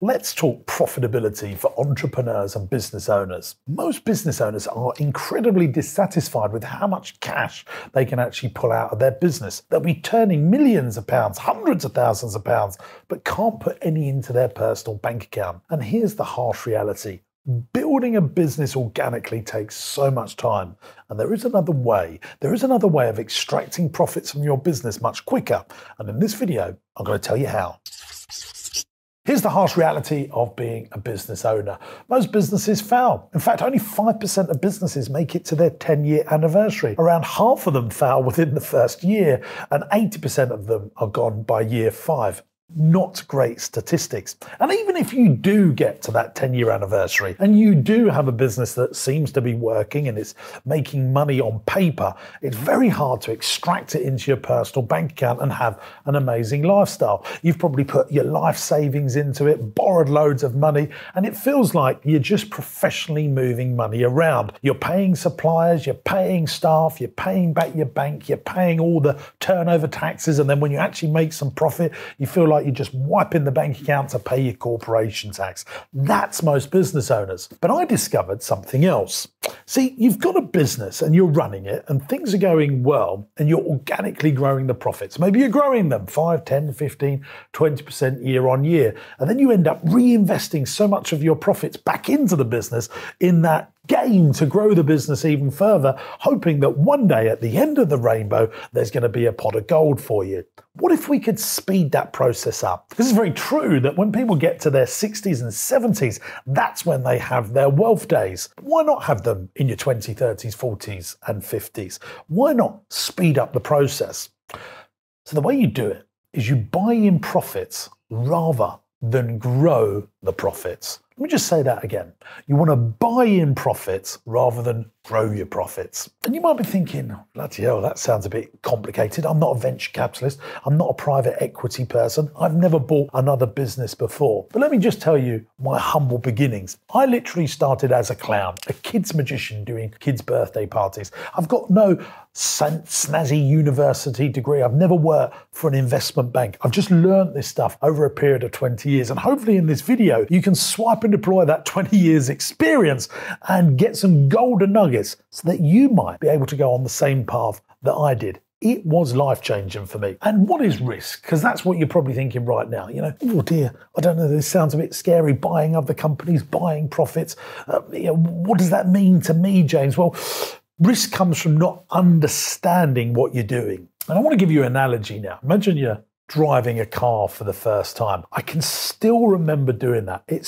Let's talk profitability for entrepreneurs and business owners. Most business owners are incredibly dissatisfied with how much cash they can actually pull out of their business. They'll be turning millions of pounds, hundreds of thousands of pounds, but can't put any into their personal bank account. And here's the harsh reality. Building a business organically takes so much time, and there is another way. There is another way of extracting profits from your business much quicker, and in this video, I'm going to tell you how. Here's the harsh reality of being a business owner. Most businesses fail. In fact, only 5% of businesses make it to their 10-year anniversary. Around half of them fail within the first year, and 80% of them are gone by year 5. Not great statistics. And even if you do get to that 10-year anniversary and you do have a business that seems to be working and it's making money on paper, it's very hard to extract it into your personal bank account and have an amazing lifestyle. You've probably put your life savings into it, borrowed loads of money, and it feels like you're just professionally moving money around. You're paying suppliers, you're paying staff, you're paying back your bank, you're paying all the turnover taxes, and then when you actually make some profit, you feel like you're just wiping the bank account to pay your corporation tax. That's most business owners. But I discovered something else. See, you've got a business and you're running it and things are going well and you're organically growing the profits. Maybe you're growing them 5, 10, 15, 20% year on year. And then you end up reinvesting so much of your profits back into the business in that game to grow the business even further, hoping that one day at the end of the rainbow, there's going to be a pot of gold for you. What if we could speed that process up? This is very true that when people get to their 60s and 70s, that's when they have their wealth days. But why not have them in your 20s, 30s, 40s, and 50s? Why not speed up the process? So the way you do it is you buy in profits rather than grow the profits. Let me just say that again. You want to buy in profits rather than grow your profits. And you might be thinking, bloody hell, that sounds a bit complicated. I'm not a venture capitalist. I'm not a private equity person. I've never bought another business before. But let me just tell you my humble beginnings. I literally started as a clown, a kids magician doing kids' birthday parties. I've got no snazzy university degree. I've never worked for an investment bank. I've just learned this stuff over a period of 20 years. And hopefully in this video, you can swipe and deploy that 20 years experience and get some golden nuggets so that you might be able to go on the same path that I did. It was life-changing for me. And what is risk? Because that's what you're probably thinking right now. You know, oh dear, I don't know, this sounds a bit scary, buying other companies, buying profits. What does that mean to me, James? Well, risk comes from not understanding what you're doing. And I want to give you an analogy now. Imagine you're driving a car for the first time. I can still remember doing that. It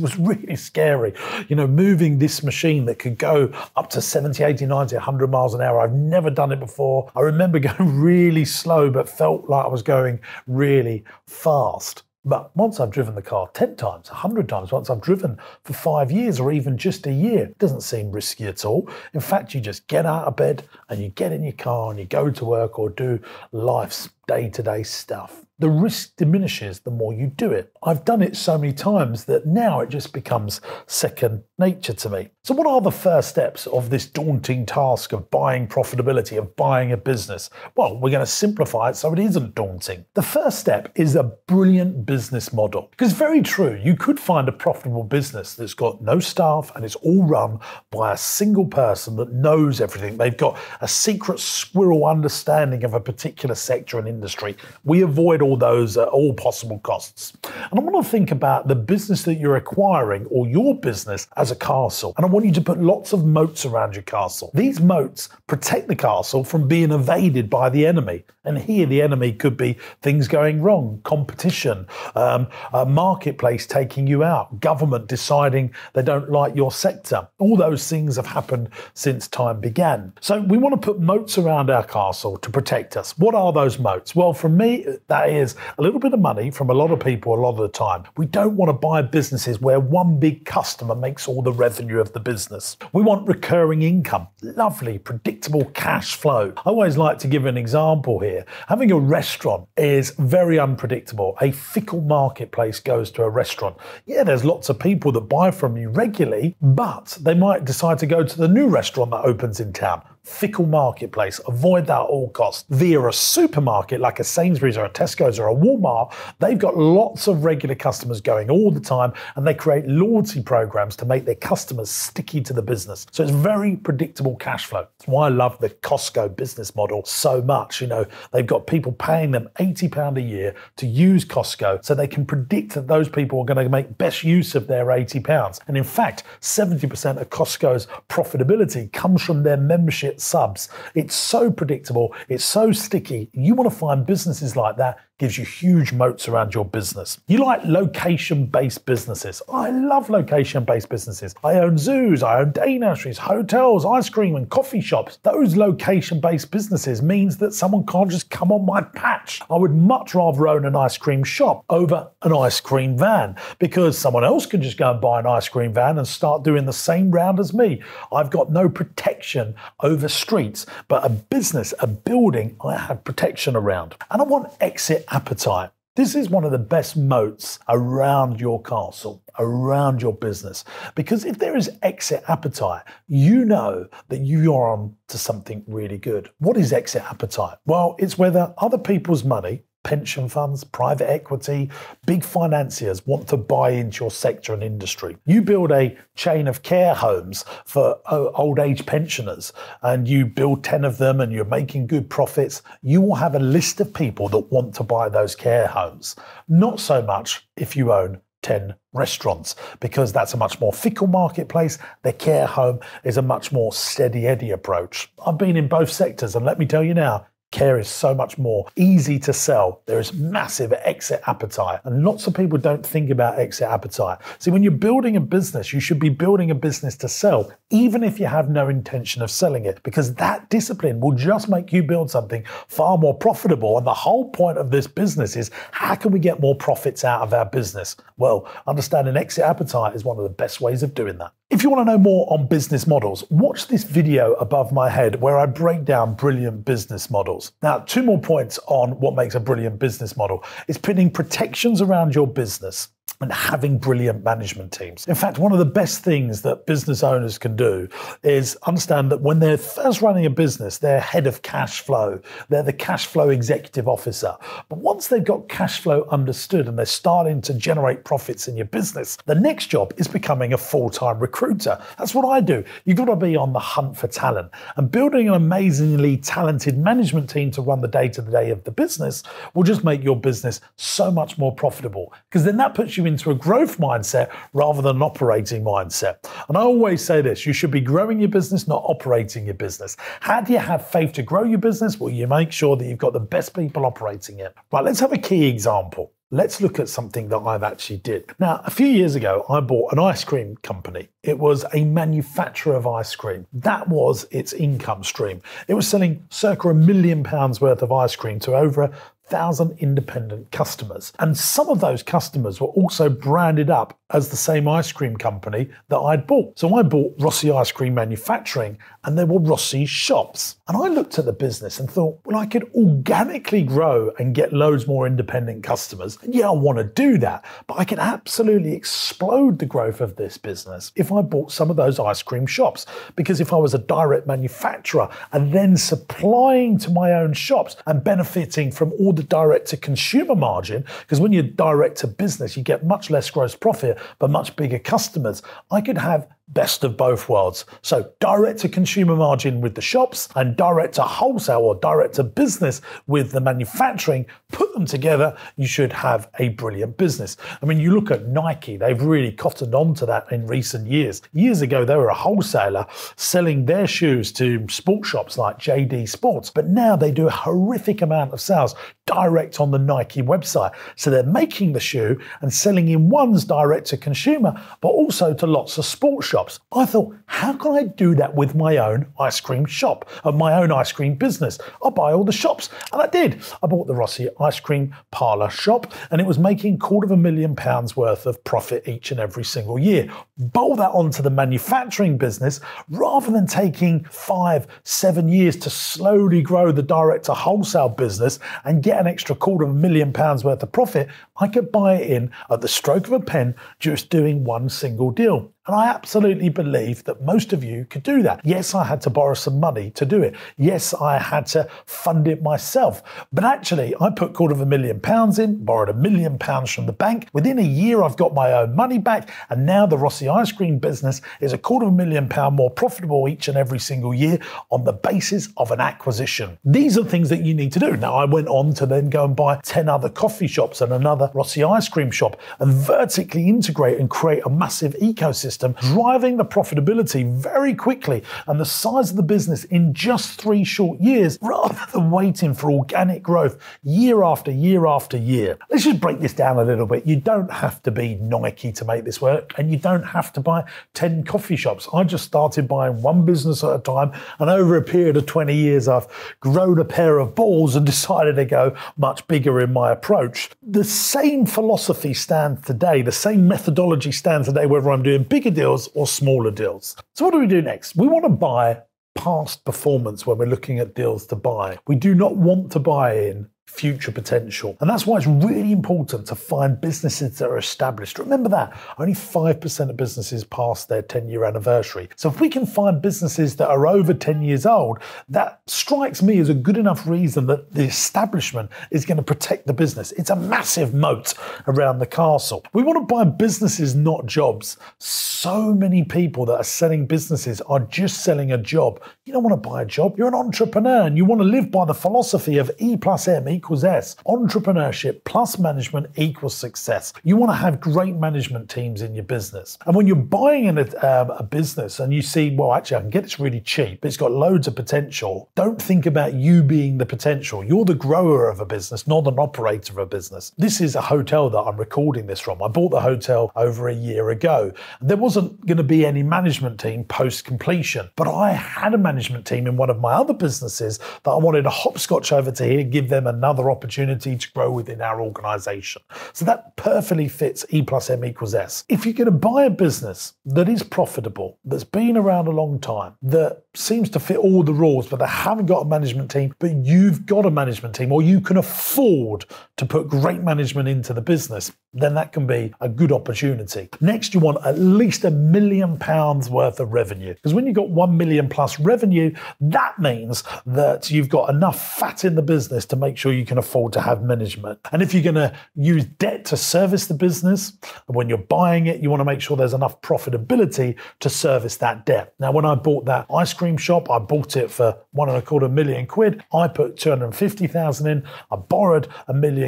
was really scary. You know, moving this machine that could go up to 70, 80, 90, 100 miles an hour. I've never done it before. I remember going really slow, but felt like I was going really fast. But once I've driven the car 10 times, 100 times, once I've driven for 5 years or even just a year, it doesn't seem risky at all. In fact, you just get out of bed and you get in your car and you go to work or do life's day-to-day stuff. The risk diminishes the more you do it. I've done it so many times that now it just becomes second nature to me. So what are the first steps of this daunting task of buying profitability, of buying a business? Well, we're going to simplify it so it isn't daunting. The first step is a brilliant business model. Because very true, you could find a profitable business that's got no staff and it's all run by a single person that knows everything. They've got a secret squirrel understanding of a particular sector and industry. We avoid all those at all possible costs. And I want to think about the business that you're acquiring or your business as a castle. And I want you to put lots of moats around your castle. These moats protect the castle from being invaded by the enemy. And here the enemy could be things going wrong, competition, a marketplace taking you out, government deciding they don't like your sector. All those things have happened since time began. So we want to put moats around our castle to protect us. What are those moats? Well, for me, that is a little bit of money from a lot of people a lot of the time. We don't want to buy businesses where one big customer makes all the revenue of the business. We want recurring income, lovely, predictable cash flow. I always like to give an example here. Having a restaurant is very unpredictable. A fickle marketplace goes to a restaurant. Yeah, there's lots of people that buy from you regularly, but they might decide to go to the new restaurant that opens in town. fickle marketplace. Avoid that at all costs. Via a supermarket like a Sainsbury's or a Tesco's or a Walmart, they've got lots of regular customers going all the time, and they create loyalty programs to make their customers sticky to the business. So it's very predictable cash flow. That's why I love the Costco business model so much. You know, they've got people paying them £80 a year to use Costco, so they can predict that those people are going to make best use of their £80. And in fact, 70% of Costco's profitability comes from their membership subs. It's so predictable, it's so sticky. You want to find businesses like that. Gives you huge moats around your business. You like location-based businesses. I love location-based businesses. I own zoos, I own day nurseries, hotels, ice cream and coffee shops. Those location-based businesses means that someone can't just come on my patch. I would much rather own an ice cream shop over an ice cream van, because someone else can just go and buy an ice cream van and start doing the same round as me. I've got no protection over streets, but a business, a building, I have protection around. And I want exit appetite. This is one of the best moats around your castle, around your business. Because if there is exit appetite, you know that you are on to something really good. What is exit appetite? Well, it's whether other people's money, pension funds, private equity, big financiers want to buy into your sector and industry. You build a chain of care homes for old age pensioners and you build 10 of them and you're making good profits, you will have a list of people that want to buy those care homes. Not so much if you own 10 restaurants, because that's a much more fickle marketplace. The care home is a much more steady eddy approach. I've been in both sectors, and let me tell you now, care is so much more easy to sell. There is massive exit appetite, and lots of people don't think about exit appetite. See, when you're building a business, you should be building a business to sell, even if you have no intention of selling it, because that discipline will just make you build something far more profitable. And the whole point of this business is, how can we get more profits out of our business? Well, understanding exit appetite is one of the best ways of doing that. If you want to know more on business models, watch this video above my head where I break down brilliant business models. Now, two more points on what makes a brilliant business model. It's putting protections around your business and having brilliant management teams. In fact, one of the best things that business owners can do is understand that when they're first running a business, they're head of cash flow, they're the cash flow executive officer. But once they've got cash flow understood and they're starting to generate profits in your business, the next job is becoming a full-time recruiter. That's what I do. You've got to be on the hunt for talent, and building an amazingly talented management team to run the day-to-day of the business will just make your business so much more profitable, because then that puts you into a growth mindset rather than an operating mindset. And I always say this, you should be growing your business, not operating your business. How do you have faith to grow your business? Well, you make sure that you've got the best people operating it. Right, let's have a key example. Let's look at something that I've actually did. Now, a few years ago, I bought an ice cream company. It was a manufacturer of ice cream. That was its income stream. It was selling circa £1 million worth of ice cream to over 1,000 independent customers. And some of those customers were also branded up as the same ice cream company that I'd bought. So I bought Rossi Ice Cream Manufacturing, and there were Rossi shops. And I looked at the business and thought, well, I could organically grow and get loads more independent customers. And yeah, I want to do that, but I can absolutely explode the growth of this business if I bought some of those ice cream shops. Because if I was a direct manufacturer and then supplying to my own shops and benefiting from all the direct-to-consumer margin, because when you're direct-to-business, you get much less gross profit, but much bigger customers, I could have best of both worlds. So direct-to-consumer margin with the shops and direct-to-wholesale or direct-to-business with the manufacturing. Put them together, you should have a brilliant business. I mean, you look at Nike, they've really cottoned on to that in recent years. Years ago, they were a wholesaler selling their shoes to sports shops like JD Sports, but now they do a horrific amount of sales direct on the Nike website. So they're making the shoe and selling in ones direct to consumer, but also to lots of sports shops. I thought, how can I do that with my own ice cream shop and my own ice cream business? I'll buy all the shops. And I did. I bought the Rossi Ice Cream Parlor shop, and it was making £250,000 worth of profit each and every single year. Bolt that onto the manufacturing business, rather than taking 5-7 years to slowly grow the direct to wholesale business and get an extra £250,000 worth of profit, I could buy it in at the stroke of a pen, just doing one single deal. And I absolutely believe that most of you could do that. Yes, I had to borrow some money to do it. Yes, I had to fund it myself. But actually, I put £250,000 in, borrowed £1 million from the bank. Within a year, I've got my own money back. And now the Rossi Ice Cream business is £250,000 more profitable each and every single year on the basis of an acquisition. These are things that you need to do. Now, I went on to then go and buy 10 other coffee shops and another Rossi Ice Cream shop and vertically integrate and create a massive ecosystem, driving the profitability very quickly and the size of the business in just 3 short years, rather than waiting for organic growth year after year after year. Let's just break this down a little bit. You don't have to be Nike to make this work, and you don't have to buy 10 coffee shops. I just started buying one business at a time, and over a period of 20 years, I've grown a pair of balls and decided to go much bigger in my approach. The same philosophy stands today, the same methodology stands today, whether I'm doing bigger deals or smaller deals. So what do we do next? We want to buy past performance when we're looking at deals to buy. We do not want to buy in future potential. And that's why it's really important to find businesses that are established. Remember that, only 5% of businesses pass their 10-year anniversary. So if we can find businesses that are over 10 years old, that strikes me as a good enough reason that the establishment is going to protect the business. It's a massive moat around the castle. We want to buy businesses, not jobs. So many people that are selling businesses are just selling a job. You don't want to buy a job. You're an entrepreneur and you want to live by the philosophy of E+M=S. Entrepreneurship plus management equals success. You want to have great management teams in your business. And when you're buying in a business and you see, well, actually, I can get this really cheap, it's got loads of potential, don't think about you being the potential. You're the grower of a business, not an operator of a business. This is a hotel that I'm recording this from. I bought the hotel over a year ago. There wasn't going to be any management team post-completion, but I had a management team in one of my other businesses that I wanted to hopscotch over to here, give them another opportunity to grow within our organization. So that perfectly fits E+M=S. If you're going to buy a business that is profitable, that's been around a long time, that seems to fit all the rules, but they haven't got a management team, but you've got a management team, or you can afford to put great management into the business, then that can be a good opportunity. Next, you want at least £1 million worth of revenue. Because when you've got £1 million plus revenue, that means that you've got enough fat in the business to make sure you can afford to have management. And if you're going to use debt to service the business, when you're buying it, you want to make sure there's enough profitability to service that debt. Now, when I bought that ice cream shop, I bought it for £1.25 million. I put 250,000 in. I borrowed £1 million,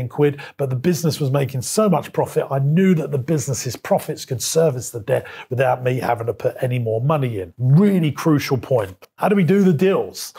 but the business was making so much profit. I knew that the business's profits could service the debt without me having to put any more money in. Really crucial point. How do we do the deals?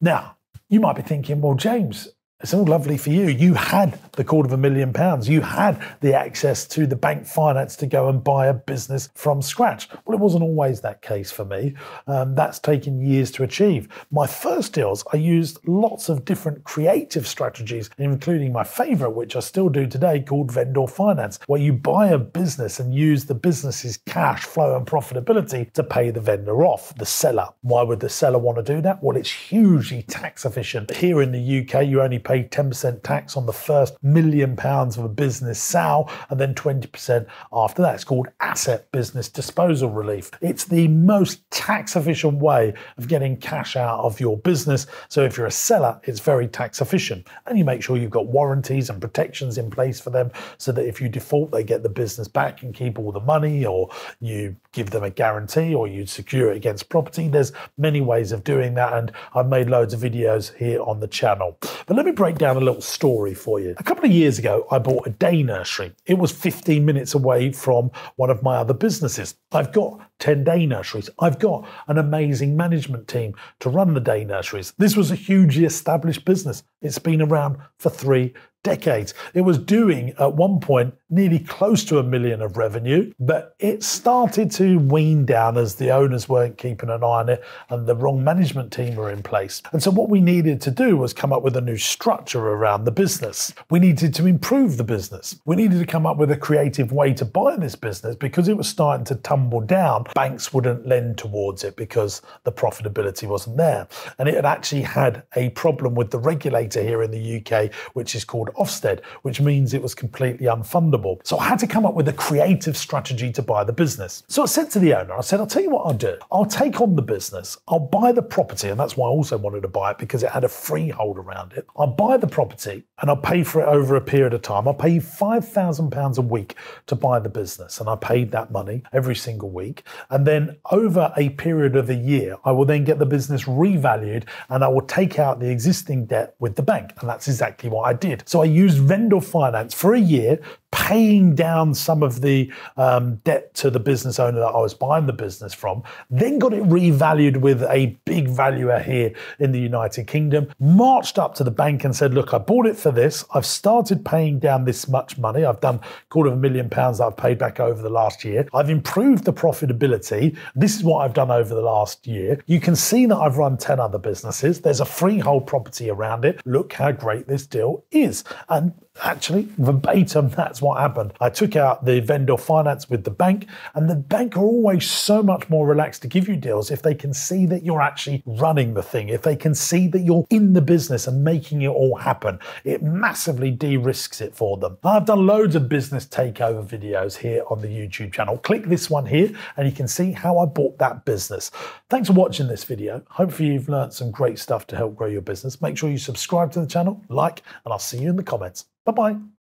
Now, you might be thinking, well, James, it's all lovely for you. You had the £250,000. You had the access to the bank finance to go and buy a business from scratch. Well, it wasn't always that case for me. That's taken years to achieve. My first deals, I used lots of different creative strategies, including my favorite, which I still do today, called vendor finance, where you buy a business and use the business's cash flow and profitability to pay the vendor off, the seller. Why would the seller want to do that? Well, it's hugely tax efficient. Here in the UK, you only pay 10% tax on the first £1 million of a business sale and then 20% after that. It's called asset business disposal relief. It's the most tax efficient way of getting cash out of your business. So if you're a seller, it's very tax efficient, and you make sure you've got warranties and protections in place for them so that if you default, they get the business back and keep all the money, or you give them a guarantee, or you secure it against property. There's many ways of doing that, and I've made loads of videos here on the channel. But let me break down a little story for you. A couple of years ago, I bought a day nursery. It was 15 minutes away from one of my other businesses. I've got 10 day nurseries. I've got an amazing management team to run the day nurseries. This was a hugely established business. It's been around for 3 decades. It was doing, at one point, nearly close to £1 million of revenue, but it started to wean down as the owners weren't keeping an eye on it and the wrong management team were in place. And so what we needed to do was come up with a new structure around the business. We needed to improve the business. We needed to come up with a creative way to buy this business because it was starting to tumble down. Banks wouldn't lend towards it because the profitability wasn't there. And it had actually had a problem with the regulator here in the UK, which is called called Ofsted, which means it was completely unfundable. So I had to come up with a creative strategy to buy the business. So I said to the owner, I said, I'll tell you what I'll do. I'll take on the business. I'll buy the property. And that's why I also wanted to buy it, because it had a freehold around it. I'll buy the property and I'll pay for it over a period of time. I'll pay you £5,000 a week to buy the business. And I paid that money every single week. And then over a period of a year, I will then get the business revalued and I will take out the existing debt with the bank. And that's exactly what I did. So I used vendor finance for a year, paying down some of the debt to the business owner that I was buying the business from, then got it revalued with a big valuer here in the United Kingdom, marched up to the bank and said, look, I bought it for this. I've started paying down this much money. I've done £250,000 that I've paid back over the last year. I've improved the profitability. This is what I've done over the last year. You can see that I've run 10 other businesses. There's a freehold property around it. Look how great this deal is. And actually, verbatim, that's what happened. I took out the vendor finance with the bank, and the bank are always so much more relaxed to give you deals if they can see that you're actually running the thing, if they can see that you're in the business and making it all happen. It massively de-risks it for them. I've done loads of business takeover videos here on the YouTube channel. Click this one here, and you can see how I bought that business. Thanks for watching this video. Hopefully, you've learned some great stuff to help grow your business. Make sure you subscribe to the channel, like, and I'll see you in the comments. Bye-bye.